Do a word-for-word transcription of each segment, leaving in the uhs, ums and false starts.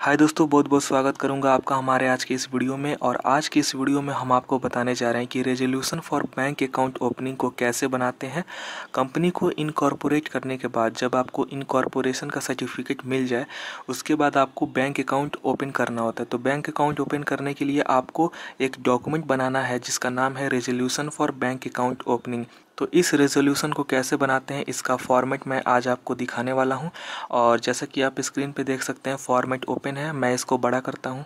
हाय दोस्तों, बहुत बहुत स्वागत करूंगा आपका हमारे आज के इस वीडियो में। और आज के इस वीडियो में हम आपको बताने जा रहे हैं कि resolution for bank account opening को कैसे बनाते हैं। कंपनी को इनकॉर्पोरेट करने के बाद जब आपको इनकॉर्पोरेशन का सर्टिफिकेट मिल जाए, उसके बाद आपको बैंक अकाउंट ओपन करना होता है। तो बैंक अकाउंट ओपन करने के लिए आपको एक डॉक्यूमेंट बनाना है जिसका नाम है resolution for bank account opening. तो इस रेजोल्यूशन को कैसे बनाते हैं, इसका फॉर्मेट मैं आज आपको दिखाने वाला हूं। और जैसा कि आप स्क्रीन पे देख सकते हैं, फॉर्मेट ओपन है। मैं इसको बड़ा करता हूं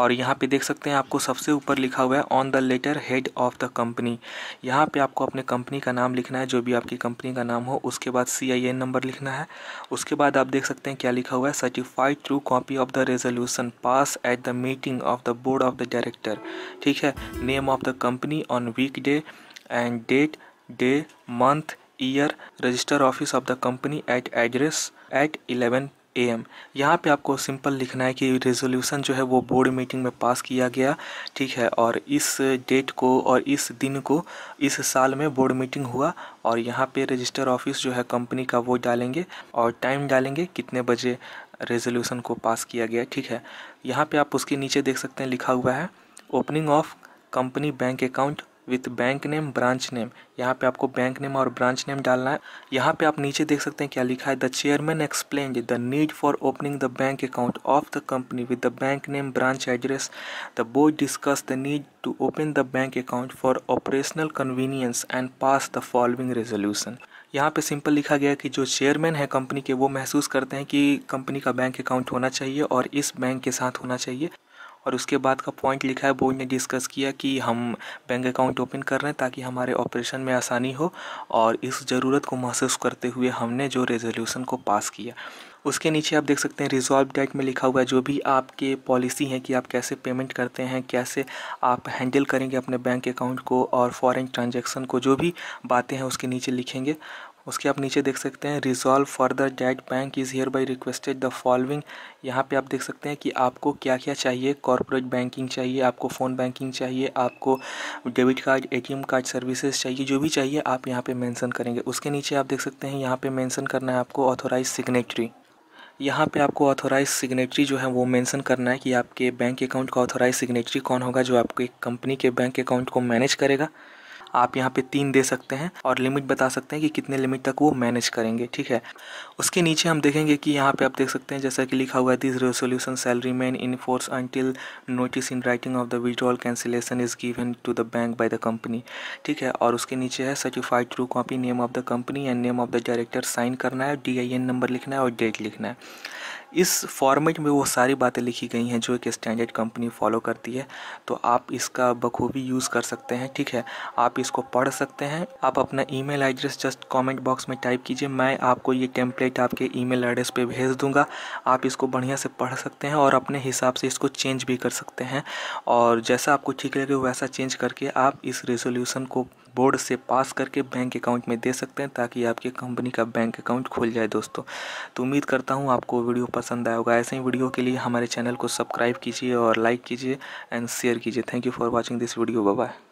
और यहाँ पे देख सकते हैं आपको सबसे ऊपर लिखा हुआ है on the letter head of the company. यहाँ पे आपको अपने कंपनी का नाम लिखना है, जो भी आपकी कंपनी का नाम हो। उसके बाद सी आई एन नंबर लिखना है। उसके बाद आप देख सकते हैं क्या लिखा हुआ है, certified through copy of the resolution pass at the meeting of the board of the director. ठीक है। Name of the company on week day and date, day, month, year, register office of the company at address at eleven A M. यहाँ पे आपको simple लिखना है कि resolution जो है वो बोर्ड मीटिंग में पास किया गया। ठीक है। और इस डेट को और इस दिन को इस साल में बोर्ड मीटिंग हुआ। और यहाँ पे रजिस्टर ऑफिस जो है कंपनी का वो डालेंगे और टाइम डालेंगे कितने बजे रेजोल्यूशन को पास किया गया। ठीक है। यहाँ पे आप उसके नीचे देख सकते हैं लिखा हुआ है opening of company bank account with bank name, branch name. यहाँ पे आपको बैंक नेम और ब्रांच नेम डालना है। यहाँ पे आप नीचे देख सकते हैं क्या लिखा है, the chairman explained the need for opening the bank account of the company with the bank name, branch, address. The board discuss the need to open the bank account for operational convenience and pass the following resolution. यहाँ पे simple लिखा गया कि जो chairman है company के, वो महसूस करते हैं कि कंपनी का बैंक अकाउंट होना चाहिए और इस बैंक के साथ होना चाहिए। और उसके बाद का पॉइंट लिखा है, बोर्ड ने डिस्कस किया कि हम बैंक अकाउंट ओपन कर रहे हैं ताकि हमारे ऑपरेशन में आसानी हो, और इस ज़रूरत को महसूस करते हुए हमने जो रेजोल्यूशन को पास किया। उसके नीचे आप देख सकते हैं रिजॉल्व डेट में लिखा हुआ है जो भी आपके पॉलिसी है कि आप कैसे पेमेंट करते हैं, कैसे आप हैंडल करेंगे अपने बैंक अकाउंट को और फॉरेन ट्रांजेक्शन को, जो भी बातें हैं उसके नीचे लिखेंगे। उसके आप नीचे देख सकते हैं resolve further that bank is hereby requested the following. यहाँ पे आप देख सकते हैं कि आपको क्या क्या चाहिए। कॉर्पोरेट बैंकिंग चाहिए, आपको फ़ोन बैंकिंग चाहिए, आपको debit card, ATM card services चाहिए, जो भी चाहिए आप यहाँ पे मेंशन करेंगे। उसके नीचे आप देख सकते हैं यहाँ पे मेंशन करना है आपको ऑथोराइज सिग्नेटरी। यहाँ पे आपको ऑथोराइज सिग्नेटरी जो है वो मेंशन करना है कि आपके बैंक अकाउंट का ऑथोराइज सिग्नेटरी कौन होगा जो आपके कंपनी के बैंक अकाउंट को मैनेज करेगा। आप यहाँ पे तीन दे सकते हैं और लिमिट बता सकते हैं कि कितने लिमिट तक वो मैनेज करेंगे। ठीक है। उसके नीचे हम देखेंगे कि यहाँ पे आप देख सकते हैं जैसा कि लिखा हुआ है, this resolution shall remain in force until notice in writing of the withdrawal cancellation is given to the bank by the company. ठीक है। और उसके नीचे है certified through copy, name of the company and name of the director, sign करना है, D I N number लिखना है और डेट लिखना है। इस फॉर्मेट में वो सारी बातें लिखी गई हैं जो एक स्टैंडर्ड कंपनी फॉलो करती है। तो आप इसका बखूबी यूज़ कर सकते हैं। ठीक है। आप इसको पढ़ सकते हैं। आप अपना email address just comment box में टाइप कीजिए। मैं आपको ये टेम्पलेट आपके ईमेल एड्रेस पे भेज दूंगा। आप इसको बढ़िया से पढ़ सकते हैं और अपने हिसाब से इसको चेंज भी कर सकते हैं। और जैसा आपको ठीक लगे वैसा चेंज करके आप इस रेजोल्यूशन को बोर्ड से पास करके बैंक अकाउंट में दे सकते हैं ताकि आपके कंपनी का बैंक अकाउंट खुल जाए। दोस्तों, तो उम्मीद करता हूँ आपको वीडियो पसंद आया होगा। ऐसे ही वीडियो के लिए हमारे चैनल को सब्सक्राइब कीजिए और लाइक कीजिए एंड शेयर कीजिए। Thank you for watching this video. Bye bye.